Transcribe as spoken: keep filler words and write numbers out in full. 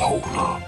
Hold up.